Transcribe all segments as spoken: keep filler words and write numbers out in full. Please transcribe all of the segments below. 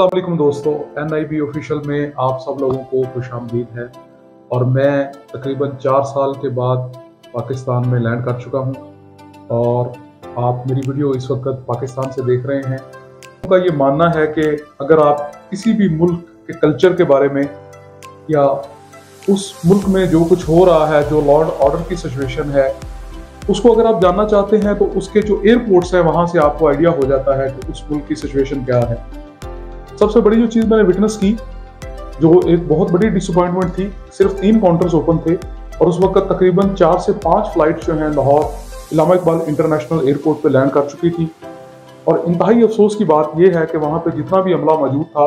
अस्सलाम वालेकुम दोस्तों, एन आई बी ऑफिशियल में आप सब लोगों को खुशामदीद है। और मैं तकरीबन चार साल के बाद पाकिस्तान में लैंड कर चुका हूं और आप मेरी वीडियो इस वक्त पाकिस्तान से देख रहे हैं। उनका ये मानना है कि अगर आप किसी भी मुल्क के कल्चर के बारे में या उस मुल्क में जो कुछ हो रहा है, जो लॉ एंड ऑर्डर की सिचुएशन है, उसको अगर आप जानना चाहते हैं तो उसके जो एयरपोर्ट्स हैं वहाँ से आपको आइडिया हो जाता है कि उस मुल्क की सिचुएशन क्या है। सबसे बड़ी जो चीज़ मैंने विटनेस की, जो एक बहुत बड़ी डिसअपॉइंटमेंट थी, सिर्फ तीन काउंटर्स ओपन थे और उस वक्त तकरीबन चार से पाँच फ्लाइट जो हैं लाहौर अल्लामा इकबाल इंटरनेशनल एयरपोर्ट पे लैंड कर चुकी थी। और इंतहाई अफसोस की बात यह है कि वहाँ पे जितना भी अमला मौजूद था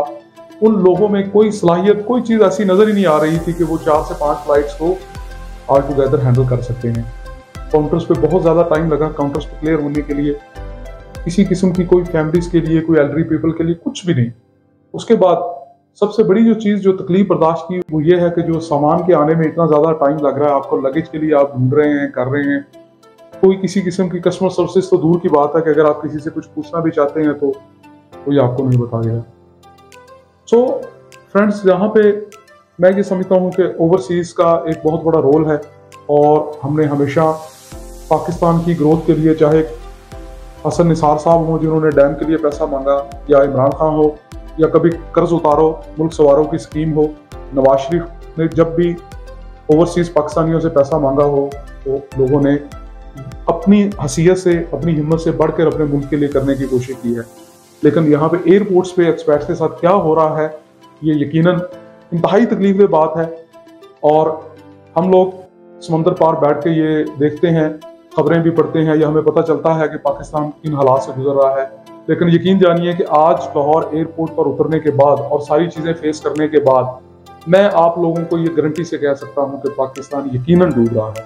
उन लोगों में कोई सलाहियत, कोई चीज़ ऐसी नज़र ही नहीं आ रही थी कि वो चार से पाँच फ्लाइट्स को ऑल टुगेदर हैंडल कर सकते हैं। काउंटर्स पर बहुत ज़्यादा टाइम लगा, काउंटर्स पर क्लियर होने के लिए किसी किस्म की कोई फैमिलीज़ के लिए, कोई एल्डरी पीपल के लिए कुछ भी नहीं। उसके बाद सबसे बड़ी जो चीज़, जो तकलीफ बर्दाश्त की, वो ये है कि जो सामान के आने में इतना ज़्यादा टाइम लग रहा है, आपको लगेज के लिए आप ढूंढ रहे हैं, कर रहे हैं, कोई किसी किस्म की कस्टमर सर्विस तो दूर की बात है कि अगर आप किसी से कुछ पूछना भी चाहते हैं तो कोई आपको नहीं बता गया। सो फ्रेंड्स, यहाँ पे मैं ये समझता हूँ कि ओवरसीज़ का एक बहुत बड़ा रोल है और हमने हमेशा पाकिस्तान की ग्रोथ के लिए, चाहे हसन निसार साहब हों जिन्होंने डैम के लिए पैसा मांगा, या इमरान खान हो, या कभी कर्ज उतारो मुल्क सवारों की स्कीम हो, नवाज शरीफ ने जब भी ओवरसीज़ पाकिस्तानियों से पैसा मांगा हो तो लोगों ने अपनी हसीयत से, अपनी हिम्मत से बढ़कर अपने मुल्क के लिए करने की कोशिश की है। लेकिन यहाँ पे एयरपोर्ट्स पे एक्सपर्ट्स के साथ क्या हो रहा है, ये यकीनन इंतहाई तकलीफदेह बात है। और हम लोग समंदर पार बैठ के ये देखते हैं, खबरें भी पढ़ते हैं, या हमें पता चलता है कि पाकिस्तान इन हालात से गुजर रहा है। लेकिन यकीन जानिए कि आज लाहौर एयरपोर्ट पर उतरने के बाद और सारी चीज़ें फेस करने के बाद मैं आप लोगों को ये गारंटी से कह सकता हूँ कि पाकिस्तान यकीनन डूब रहा है।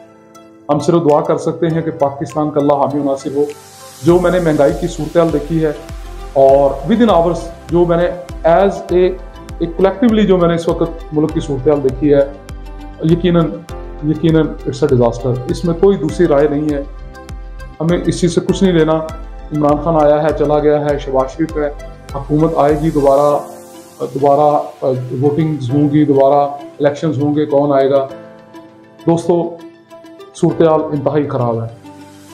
हम सिर्फ दुआ कर सकते हैं कि पाकिस्तान का अल्लाह हामी नासिर हो। जो मैंने महंगाई की सूरत हाल देखी है और विद इन आवर्स जो मैंने एज ए कलेक्टिवली जो मैंने इस वक्त मुल्क की सूरत हाल देखी है, यकीनन यकीनन इट्स अ डिज़ास्टर। इसमें कोई दूसरी राय नहीं है, हमें इस चीज़ से कुछ नहीं लेना। इमरान खान आया है, चला गया है, शहबाज शरीफ है, हुकूमत आएगी, दोबारा दोबारा वोटिंग्स होंगी, दोबारा इलेक्शंस होंगे, कौन आएगा। दोस्तों, सूरत हाल इंतहाई ख़राब है।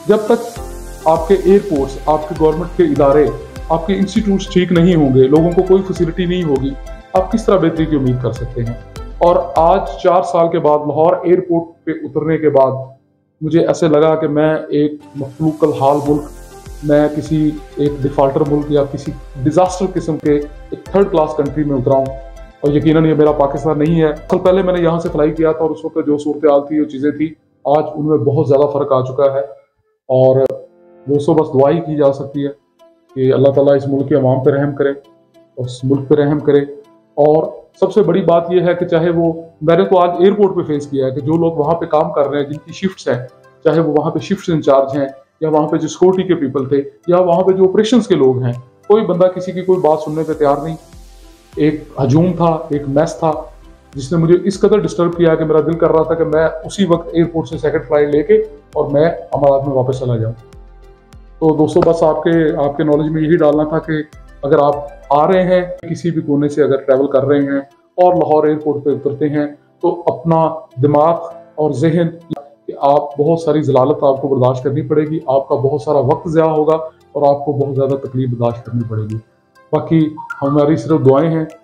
जब तक आपके एयरपोर्ट्स, आपके गवर्नमेंट के इदारे, आपके इंस्टीट्यूट्स ठीक नहीं होंगे, लोगों को कोई फैसिलिटी नहीं होगी, आप किस तरह बेहतरी की उम्मीद कर सकते हैं। और आज चार साल के बाद लाहौर एयरपोर्ट पर उतरने के बाद मुझे ऐसे लगा कि मैं एक मखलूकल हाल मुल्क, मैं किसी एक डिफ़ाल्टर मुल्क या किसी डिज़ास्टर किस्म के एक थर्ड क्लास कंट्री में उतरा हूँ। और यकीनन ये मेरा पाकिस्तान नहीं है। कल पहले मैंने यहाँ से फ्लाई किया था और उस वक्त जो सूरत हाल थी, जो चीज़ें थी, आज उनमें बहुत ज़्यादा फ़र्क आ चुका है। और दोस्तों, बस दुआ ही की जा सकती है कि अल्लाह ताला इस मुल्क के अवाम पर रहम करे, उस मुल्क पर रहम करे। और सबसे बड़ी बात यह है कि चाहे वो, मैंने तो आज एयरपोर्ट पर फेस किया है कि जो लोग वहाँ पर काम कर रहे हैं, जिनकी शिफ्ट्स हैं, चाहे वो वहाँ पर शिफ्ट इंचार्ज हैं, या वहाँ पे जो सिक्योरिटी के पीपल थे, या वहाँ पे जो ऑपरेशंस के लोग हैं, कोई बंदा किसी की कोई बात सुनने पे तैयार नहीं। एक हजूम था, एक मैस था, जिसने मुझे इस कदर डिस्टर्ब किया कि मेरा दिल कर रहा था कि मैं उसी वक्त एयरपोर्ट से सेकंड फ्लाइट लेके और मैं अमारात में वापस चला जाऊँ। तो दोस्तों, बस आपके आपके नॉलेज में यही डालना था कि अगर आप आ रहे हैं किसी भी कोने से, अगर ट्रैवल कर रहे हैं और लाहौर एयरपोर्ट पर उतरते हैं तो अपना दिमाग और जहन, आप बहुत सारी जलालत आपको बर्दाश्त करनी पड़ेगी, आपका बहुत सारा वक्त ज़्यादा होगा और आपको बहुत ज़्यादा तकलीफ बर्दाश्त करनी पड़ेगी। बाकी हमारी सिर्फ दुआएं हैं